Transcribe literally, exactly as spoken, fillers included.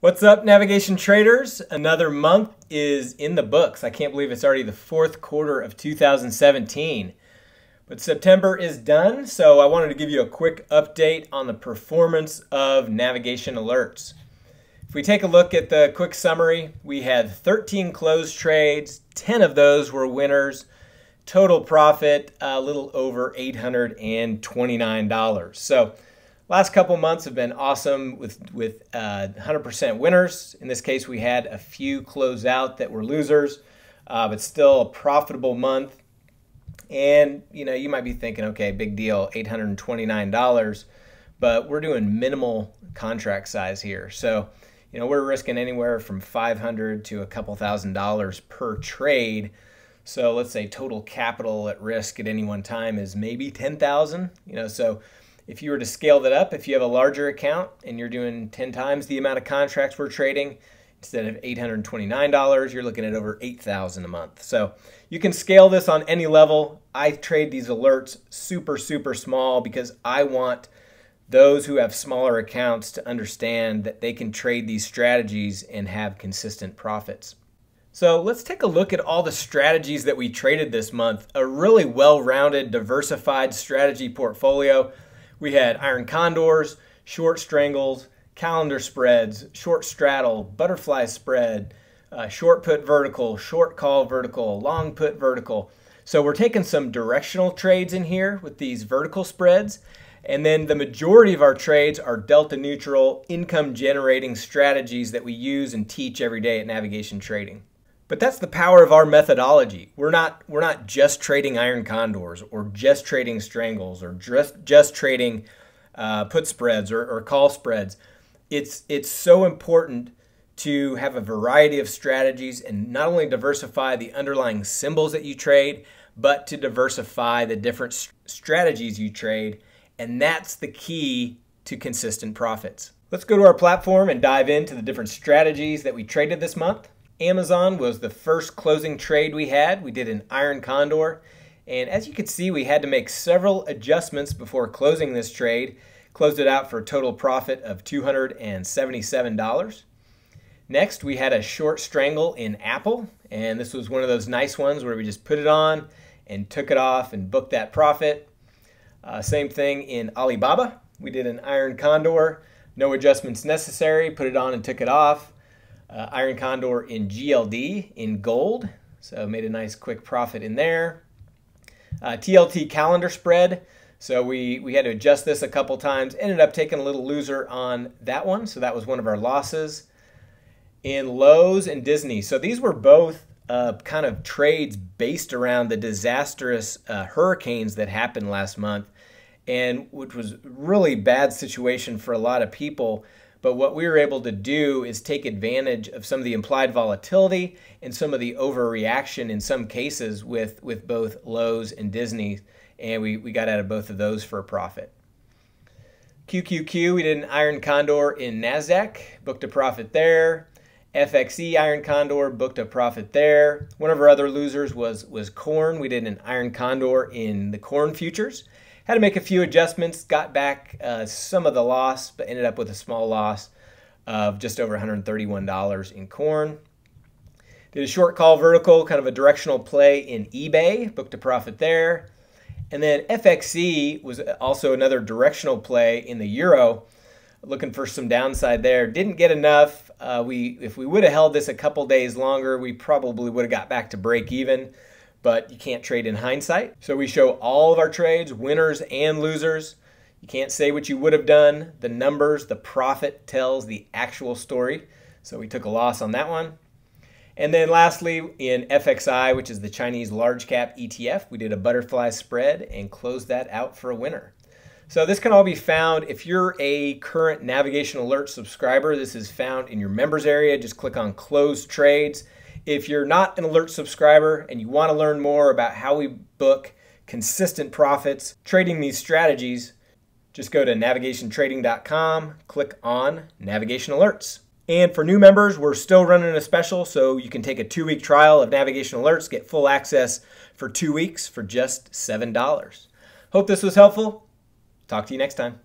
What's up, Navigation Traders? Another month is in the books. I can't believe it's already the fourth quarter of two thousand seventeen. But September is done, so I wanted to give you a quick update on the performance of navigation alerts. If we take a look at the quick summary, we had thirteen closed trades, ten of those were winners, total profit a little over eight hundred twenty-nine dollars. So last couple months have been awesome with, with uh, one hundred percent winners. In this case, we had a few close out that were losers, uh, but still a profitable month. And you know, you might be thinking, okay, big deal, eight hundred twenty-nine dollars, but we're doing minimal contract size here. So you know, we're risking anywhere from five hundred dollars to a couple thousand dollars per trade. So let's say total capital at risk at any one time is maybe ten thousand dollars, you know, so if you were to scale that up, if you have a larger account and you're doing ten times the amount of contracts we're trading, instead of eight hundred twenty-nine dollars, you're looking at over eight thousand dollars a month. So you can scale this on any level. I trade these alerts super, super small because I want those who have smaller accounts to understand that they can trade these strategies and have consistent profits. So let's take a look at all the strategies that we traded this month. A really well-rounded, diversified strategy portfolio. We had iron condors, short strangles, calendar spreads, short straddle, butterfly spread, uh, short put vertical, short call vertical, long put vertical. So we're taking some directional trades in here with these vertical spreads. And then the majority of our trades are delta neutral, income generating strategies that we use and teach every day at Navigation Trading. But that's the power of our methodology. We're not, we're not just trading iron condors or just trading strangles or just, just trading uh, put spreads or, or call spreads. It's, it's so important to have a variety of strategies and not only diversify the underlying symbols that you trade, but to diversify the different st- strategies you trade. And that's the key to consistent profits. Let's go to our platform and dive into the different strategies that we traded this month. Amazon was the first closing trade we had. We did an iron condor. And as you can see, we had to make several adjustments before closing this trade. Closed it out for a total profit of two hundred seventy-seven dollars. Next, we had a short strangle in Apple. And this was one of those nice ones where we just put it on and took it off and booked that profit. Uh, same thing in Alibaba. We did an iron condor. No adjustments necessary. Put it on and took it off. Uh, iron condor in G L D in gold, so made a nice quick profit in there. Uh, T L T calendar spread, so we, we had to adjust this a couple times, ended up taking a little loser on that one, so that was one of our losses. In Lowe's and Disney, so these were both uh, kind of trades based around the disastrous uh, hurricanes that happened last month, and which was really bad situation for a lot of people. But what we were able to do is take advantage of some of the implied volatility and some of the overreaction in some cases with, with both Lowe's and Disney. And we, we got out of both of those for a profit. Q Q Q, we did an iron condor in NASDAQ, booked a profit there. F X E iron condor, booked a profit there. One of our other losers was, was corn. We did an iron condor in the corn futures. Had to make a few adjustments, got back uh, some of the loss, but ended up with a small loss of just over one hundred thirty-one dollars in corn. Did a short call vertical, kind of a directional play in eBay, booked a profit there. And then F X E was also another directional play in the euro, looking for some downside there. Didn't get enough. Uh, we, if we would have held this a couple days longer, we probably would have got back to break even. But you can't trade in hindsight. So we show all of our trades, winners and losers. You can't say what you would have done. The numbers, the profit tells the actual story. So we took a loss on that one. And then lastly, in F X I, which is the Chinese large cap E T F, we did a butterfly spread and closed that out for a winner. So this can all be found. If you're a current Navigation Alert subscriber, this is found in your members area. Just click on Closed Trades. If you're not an Alert subscriber and you want to learn more about how we book consistent profits trading these strategies, just go to navigation trading dot com, click on Navigation Alerts. And for new members, we're still running a special, so you can take a two-week trial of Navigation Alerts, get full access for two weeks for just seven dollars. Hope this was helpful. Talk to you next time.